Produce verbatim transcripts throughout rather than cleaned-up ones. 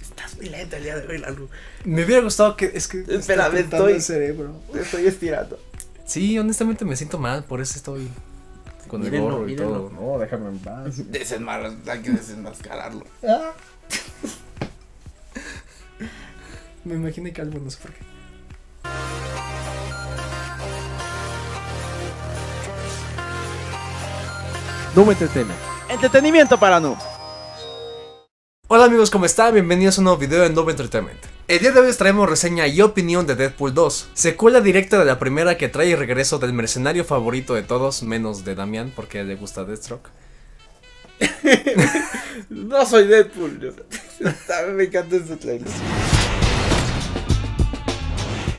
Estás muy lento el día de hoy, Lalo. Me hubiera gustado que... Es que espera, me estoy... el cerebro. Me estoy estirando. Sí, honestamente me siento mal, por eso estoy... Con mírenlo, el gorro y todo. No, déjame en paz. Hay que desenmascararlo. Ah. Me imaginé que algo no sé por qué. Noob Entertainment. Entretenimiento para Noob. Hola amigos, ¿cómo están? Bienvenidos a un nuevo video en Noob Entertainment. El día de hoy os traemos reseña y opinión de Deadpool dos, secuela directa de la primera que trae el regreso del mercenario favorito de todos, menos de Damian, porque le gusta Deathstroke. No soy Deadpool, yo. Me encanta este trailer.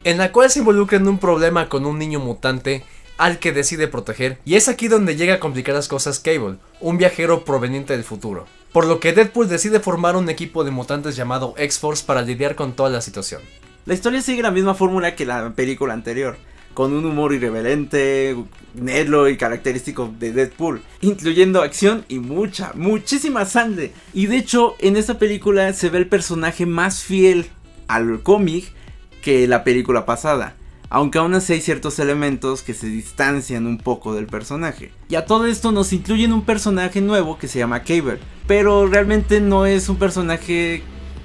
En la cual se involucra en un problema con un niño mutante al que decide proteger, y es aquí donde llega a complicar las cosas Cable, un viajero proveniente del futuro. Por lo que Deadpool decide formar un equipo de mutantes llamado X-Force para lidiar con toda la situación. La historia sigue la misma fórmula que la película anterior, con un humor irreverente, negro y característico de Deadpool, incluyendo acción y mucha, muchísima sangre. Y de hecho, en esta película se ve el personaje más fiel al cómic que la película pasada, aunque aún así hay ciertos elementos que se distancian un poco del personaje. Y a todo esto nos incluyen un personaje nuevo que se llama Cable, pero realmente no es un personaje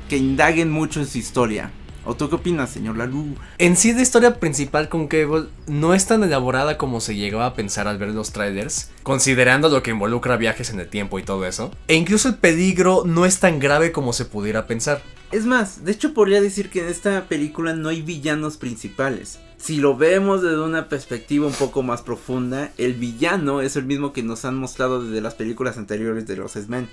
que indaguen mucho en su historia. ¿O tú qué opinas, señor Lalu? En sí, la historia principal con Cable no es tan elaborada como se llegaba a pensar al ver los trailers, considerando lo que involucra viajes en el tiempo y todo eso. E incluso el peligro no es tan grave como se pudiera pensar. Es más, de hecho podría decir que en esta película no hay villanos principales. Si lo vemos desde una perspectiva un poco más profunda, el villano es el mismo que nos han mostrado desde las películas anteriores de los X-Men,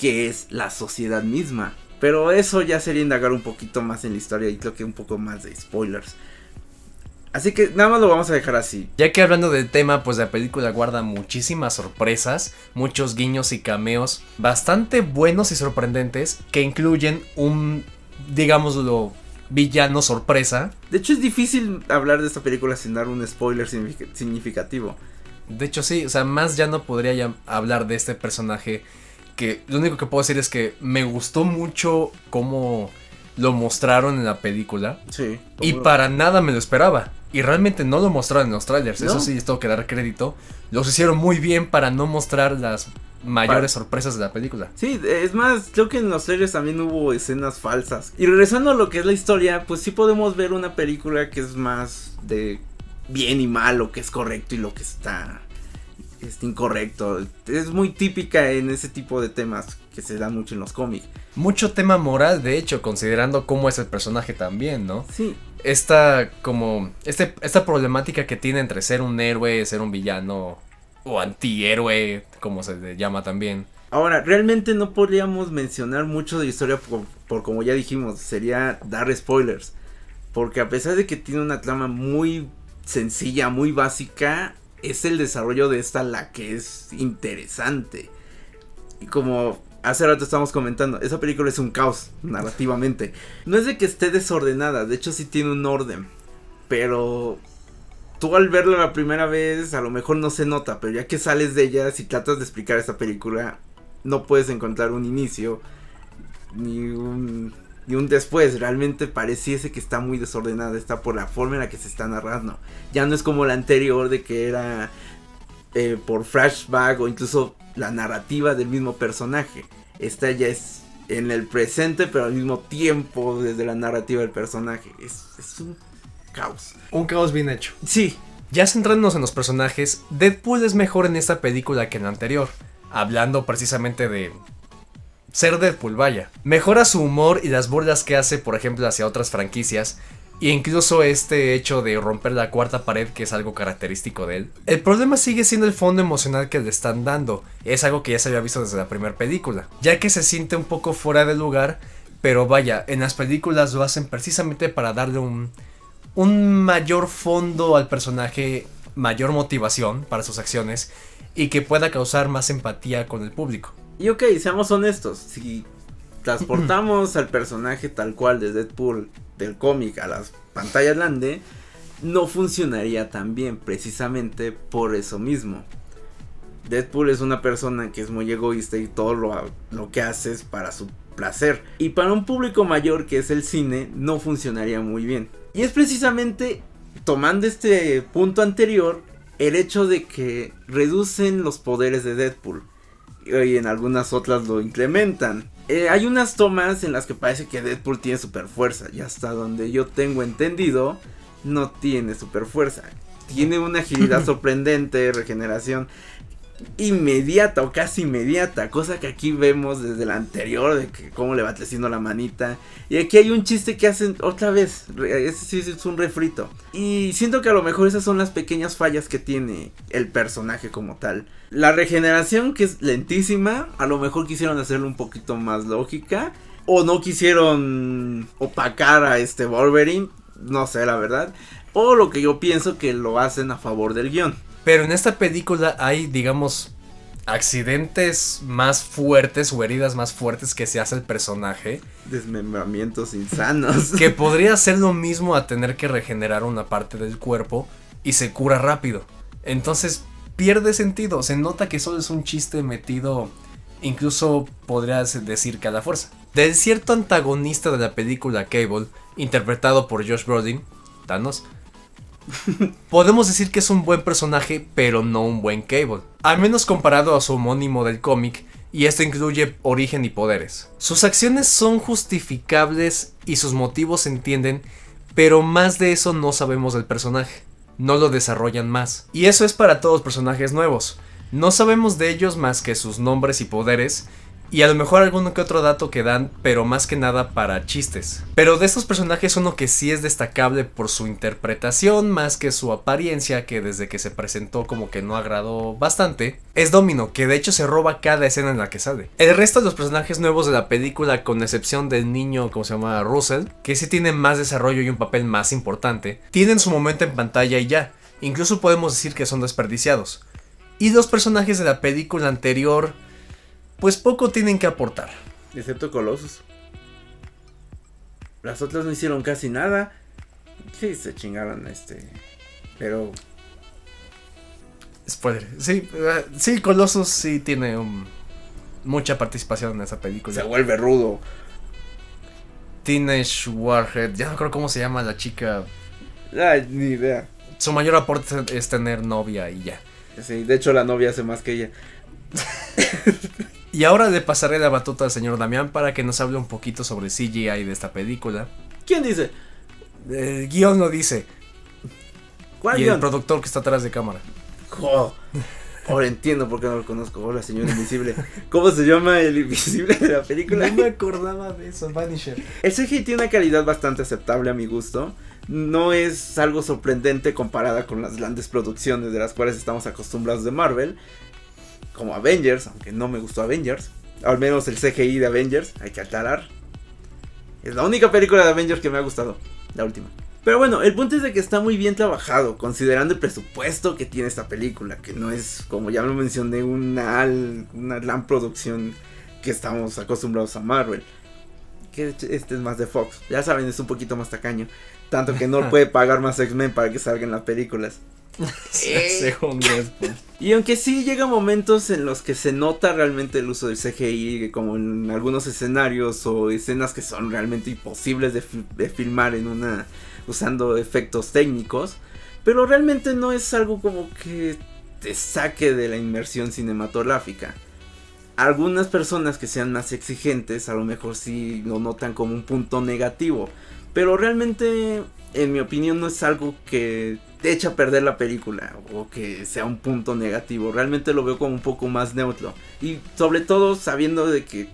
que es la sociedad misma. Pero eso ya sería indagar un poquito más en la historia y creo que un poco más de spoilers. Así que nada más lo vamos a dejar así. Ya que hablando del tema, pues la película guarda muchísimas sorpresas, muchos guiños y cameos bastante buenos y sorprendentes que incluyen un, digámoslo, villano sorpresa. De hecho es difícil hablar de esta película sin dar un spoiler significativo. De hecho sí, o sea, más ya no podría ya hablar de este personaje. Que lo único que puedo decir es que me gustó mucho cómo lo mostraron en la película. Sí. Y bueno, para nada me lo esperaba. Y realmente no lo mostraron en los trailers. ¿No? Eso sí, les tengo que dar crédito. Los hicieron muy bien para no mostrar las mayores para... sorpresas de la película. Sí, es más, creo que en los trailers también hubo escenas falsas. Y regresando a lo que es la historia, pues sí podemos ver una película que es más de bien y mal, lo que es correcto y lo que está... es incorrecto, es muy típica en ese tipo de temas que se dan mucho en los cómics. Mucho tema moral, de hecho, considerando cómo es el personaje también, ¿no? Sí. Esta como, este, esta problemática que tiene entre ser un héroe, ser un villano o antihéroe, como se le llama también. Ahora, realmente no podríamos mencionar mucho de la historia por, por como ya dijimos, sería dar spoilers. Porque a pesar de que tiene una trama muy sencilla, muy básica, es el desarrollo de esta la que es interesante. Y como hace rato estábamos comentando, esa película es un caos narrativamente. No es de que esté desordenada, de hecho sí tiene un orden. Pero tú al verla la primera vez a lo mejor no se nota, pero ya que sales de ella, si tratas de explicar esta película, no puedes encontrar un inicio ni un, ni un después. Realmente pareciese que está muy desordenada, está por la forma en la que se está narrando. Ya no es como la anterior de que era eh, por flashback o incluso la narrativa del mismo personaje. Esta ya es en el presente pero al mismo tiempo desde la narrativa del personaje. Es, es un caos. Un caos bien hecho. Sí. Ya centrándonos en los personajes, Deadpool es mejor en esta película que en la anterior. Hablando precisamente de... ser Deadpool, vaya. Mejora su humor y las burlas que hace, por ejemplo, hacia otras franquicias. E incluso este hecho de romper la cuarta pared, que es algo característico de él. El problema sigue siendo el fondo emocional que le están dando. Es algo que ya se había visto desde la primera película. Ya que se siente un poco fuera de lugar. Pero vaya, en las películas lo hacen precisamente para darle un, un mayor fondo al personaje. Mayor motivación para sus acciones. Y que pueda causar más empatía con el público. Y ok, seamos honestos, si transportamos al personaje tal cual de Deadpool del cómic a las pantallas grande, no funcionaría tan bien, precisamente por eso mismo. Deadpool es una persona que es muy egoísta y todo lo, lo que hace es para su placer. Y para un público mayor que es el cine, no funcionaría muy bien. Y es precisamente, tomando este punto anterior, el hecho de que reducen los poderes de Deadpool. Y en algunas otras lo incrementan. Eh, hay unas tomas en las que parece que Deadpool tiene super fuerza. Y hasta donde yo tengo entendido, no tiene super fuerza. Tiene una agilidad sorprendente, regeneración inmediata o casi inmediata, cosa que aquí vemos desde la anterior, de que cómo le va creciendo la manita. Y aquí hay un chiste que hacen otra vez, ese sí es un refrito, y siento que a lo mejor esas son las pequeñas fallas que tiene el personaje como tal. La regeneración, que es lentísima, a lo mejor quisieron hacerlo un poquito más lógica, o no quisieron opacar a este Wolverine, no sé la verdad, o lo que yo pienso que lo hacen a favor del guión. Pero en esta película hay, digamos, accidentes más fuertes o heridas más fuertes que se hace el personaje. Desmembramientos insanos. Que podría ser lo mismo a tener que regenerar una parte del cuerpo y se cura rápido. Entonces pierde sentido, se nota que solo es un chiste metido, incluso podrías decir que a la fuerza. Del cierto antagonista de la película, Cable, interpretado por Josh Brolin, Thanos, podemos decir que es un buen personaje, pero no un buen Cable, al menos comparado a su homónimo del cómic, y esto incluye origen y poderes. Sus acciones son justificables y sus motivos se entienden, pero más de eso no sabemos del personaje, no lo desarrollan más. Y eso es para todos los personajes nuevos, no sabemos de ellos más que sus nombres y poderes, y a lo mejor alguno que otro dato que dan, pero más que nada para chistes. Pero de estos personajes uno que sí es destacable por su interpretación, más que su apariencia, que desde que se presentó como que no agradó bastante, es Domino, que de hecho se roba cada escena en la que sale. El resto de los personajes nuevos de la película, con excepción del niño, como se llama, Russell, que sí tiene más desarrollo y un papel más importante, tienen su momento en pantalla y ya. Incluso podemos decir que son desperdiciados. Y los personajes de la película anterior, pues poco tienen que aportar. Excepto Colossus. Las otras no hicieron casi nada. Sí, se chingaron este... Pero... Spoiler. Sí, uh, sí, Colossus sí tiene um, mucha participación en esa película. Se vuelve rudo. Teenage Warhead. Ya no creo cómo se llama la chica. Ay, ni idea. Su mayor aporte es tener novia y ya. Sí, de hecho la novia hace más que ella. Y ahora le pasaré la batuta al señor Damián para que nos hable un poquito sobre C G I de esta película. ¿Quién dice? El guión lo dice. ¿Cuál guión? Y el productor que está atrás de cámara. ¡Joder! Ahora entiendo por qué no lo conozco. Hola, señor Invisible. ¿Cómo se llama el Invisible de la película? No me acordaba de eso, Vanisher. El C G I tiene una calidad bastante aceptable a mi gusto. No es algo sorprendente comparada con las grandes producciones de las cuales estamos acostumbrados de Marvel, como Avengers, aunque no me gustó Avengers, al menos el C G I de Avengers, hay que aclarar. Es la única película de Avengers que me ha gustado, la última. Pero bueno, el punto es de que está muy bien trabajado, considerando el presupuesto que tiene esta película, que no es, como ya lo mencioné, una, una gran producción que estamos acostumbrados a Marvel. Que este es más de Fox, ya saben, es un poquito más tacaño, tanto que no puede pagar más X-Men para que salgan las películas. Según Deadpool. Y aunque sí llega momentos en los que se nota realmente el uso del C G I, como en algunos escenarios o escenas que son realmente imposibles de, fi de filmar en una usando efectos técnicos, pero realmente no es algo como que te saque de la inmersión cinematográfica. Algunas personas que sean más exigentes a lo mejor sí lo notan como un punto negativo, pero realmente en mi opinión no es algo que te echa a perder la película o que sea un punto negativo. Realmente lo veo como un poco más neutro, y sobre todo sabiendo de que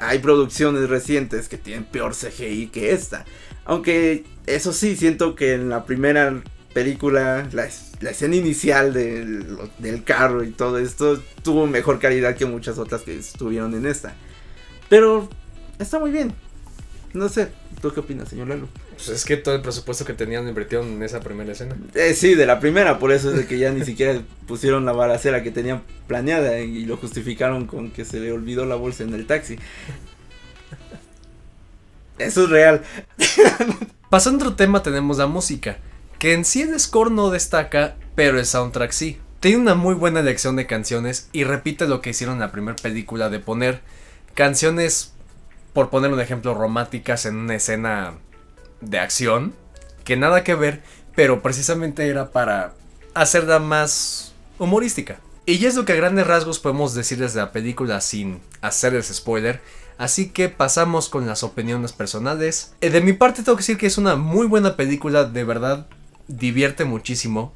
hay producciones recientes que tienen peor C G I que esta. Aunque eso sí, siento que en la primera película la, la escena inicial del, del carro y todo esto tuvo mejor calidad que muchas otras que estuvieron en esta, pero está muy bien. No sé, ¿tú qué opinas, señor Lalo? Pues es que todo el presupuesto que tenían invirtieron en esa primera escena. Eh, sí, de la primera, por eso es de que ya ni siquiera pusieron la balacera que tenían planeada y lo justificaron con que se le olvidó la bolsa en el taxi. Eso es real. Pasando a otro tema, tenemos la música, que en sí el score no destaca, pero el soundtrack sí. Tiene una muy buena elección de canciones y repite lo que hicieron en la primera película de poner canciones, por poner un ejemplo, románticas en una escena de acción, que nada que ver, pero precisamente era para hacerla más humorística. Y ya es lo que a grandes rasgos podemos decirles de la película sin hacerles spoiler, así que pasamos con las opiniones personales. De mi parte tengo que decir que es una muy buena película, de verdad, divierte muchísimo.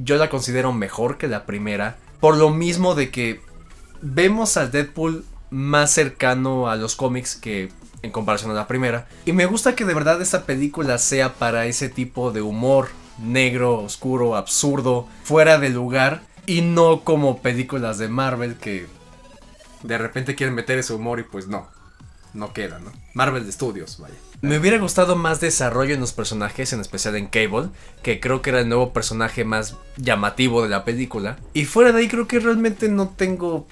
Yo la considero mejor que la primera, por lo mismo de que vemos al Deadpool más cercano a los cómics que en comparación a la primera. Y me gusta que de verdad esta película sea para ese tipo de humor negro, oscuro, absurdo, fuera de lugar, y no como películas de Marvel que de repente quieren meter ese humor y pues no, no queda, ¿no? Marvel Studios, vaya. Me hubiera gustado más desarrollo en los personajes, en especial en Cable, que creo que era el nuevo personaje más llamativo de la película. Y fuera de ahí creo que realmente no tengo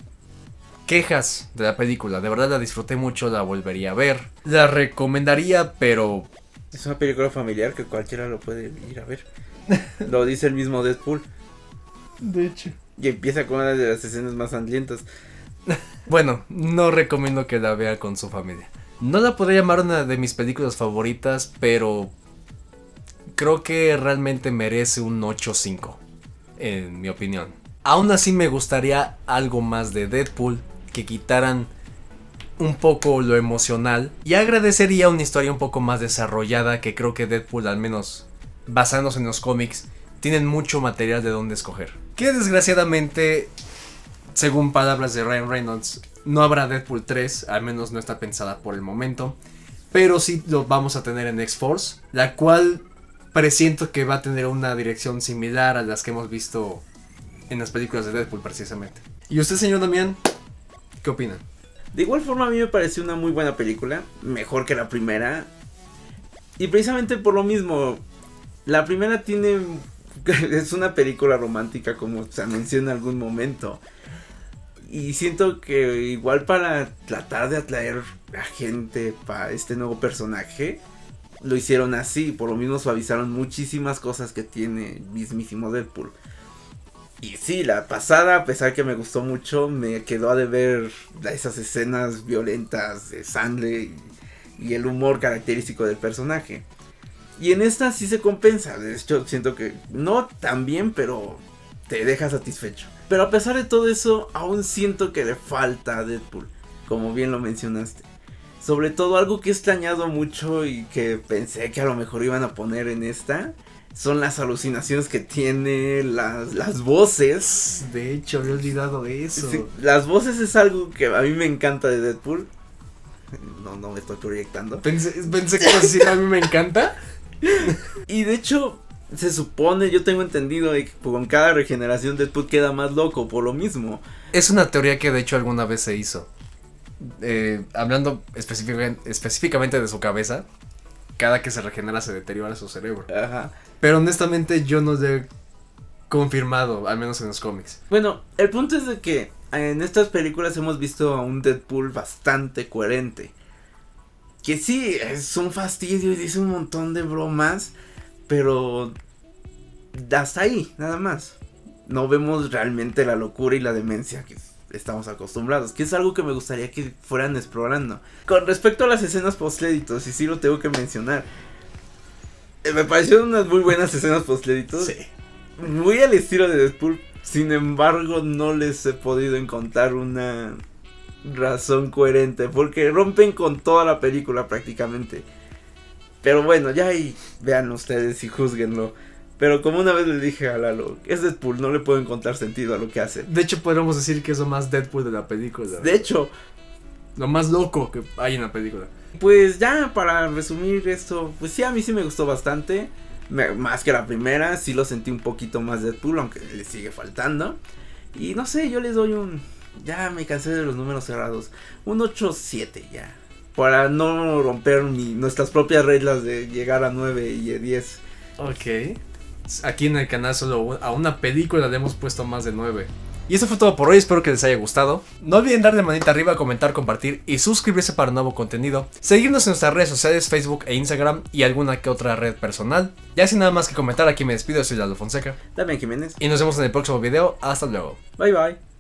quejas de la película. De verdad la disfruté mucho, la volvería a ver, la recomendaría, pero... es una película familiar que cualquiera lo puede ir a ver. Lo dice el mismo Deadpool. De hecho. Y empieza con una de las escenas más sangrientas. Bueno, no recomiendo que la vea con su familia. No la podría llamar una de mis películas favoritas, pero creo que realmente merece un ocho punto cinco, en mi opinión. Aún así me gustaría algo más de Deadpool, que quitaran un poco lo emocional, y agradecería una historia un poco más desarrollada, que creo que Deadpool, al menos basándose en los cómics, tienen mucho material de donde escoger. Que desgraciadamente, según palabras de Ryan Reynolds, no habrá Deadpool tres, al menos no está pensada por el momento, pero sí lo vamos a tener en X-Force, la cual presiento que va a tener una dirección similar a las que hemos visto en las películas de Deadpool precisamente. ¿Y usted, señor Damián, qué opina? De igual forma a mí me pareció una muy buena película, mejor que la primera, y precisamente por lo mismo, la primera tiene, es una película romántica como se anunció en algún momento. Y siento que igual para tratar de atraer a gente para este nuevo personaje, lo hicieron así, por lo mismo suavizaron muchísimas cosas que tiene mismísimo Deadpool. Y sí, la pasada, a pesar que me gustó mucho, me quedó a deber esas escenas violentas de sangre y, y el humor característico del personaje. Y en esta sí se compensa, de hecho siento que no tan bien, pero te deja satisfecho. Pero a pesar de todo eso, aún siento que le falta a Deadpool, como bien lo mencionaste. Sobre todo algo que he extrañado mucho y que pensé que a lo mejor iban a poner en esta, son las alucinaciones que tiene, las, las voces. De hecho, había olvidado eso. Sí, las voces es algo que a mí me encanta de Deadpool. No, no me estoy proyectando. Pensé, pensé que así a mí me encanta. Y de hecho... se supone, yo tengo entendido que con cada regeneración Deadpool queda más loco por lo mismo. Es una teoría que de hecho alguna vez se hizo. Eh, hablando específicamente de su cabeza, cada que se regenera se deteriora su cerebro. Ajá. Pero honestamente yo no lo he confirmado, al menos en los cómics. Bueno, el punto es de que en estas películas hemos visto a un Deadpool bastante coherente. Que sí, es un fastidio y dice un montón de bromas, pero hasta ahí, nada más. No vemos realmente la locura y la demencia que estamos acostumbrados, que es algo que me gustaría que fueran explorando. Con respecto a las escenas postcréditos, y sí lo tengo que mencionar, eh, me parecieron unas muy buenas escenas postcréditos. Sí. Muy al estilo de Deadpool, sin embargo no les he podido encontrar una razón coherente, porque rompen con toda la película prácticamente. Pero bueno, ya ahí vean ustedes y juzguenlo. Pero como una vez le dije a Lalo, es Deadpool, no le puedo encontrar sentido a lo que hace. De hecho, podríamos decir que es lo más Deadpool de la película. De hecho, lo más loco que hay en la película. Pues ya, para resumir esto, pues sí, a mí sí me gustó bastante. Me, más que la primera, sí lo sentí un poquito más Deadpool, aunque le sigue faltando. Y no sé, yo les doy un... ya me cansé de los números cerrados. Un ocho siete ya. Para no romper ni nuestras propias reglas de llegar a nueve y a diez. Ok. Aquí en el canal solo a una película le hemos puesto más de nueve. Y eso fue todo por hoy, espero que les haya gustado. No olviden darle manita arriba, comentar, compartir y suscribirse para nuevo contenido. Seguirnos en nuestras redes sociales, Facebook e Instagram y alguna que otra red personal. Ya sin nada más que comentar, aquí me despido, soy Lalo Fonseca. Damian Jiménez. Y nos vemos en el próximo video, hasta luego. Bye bye.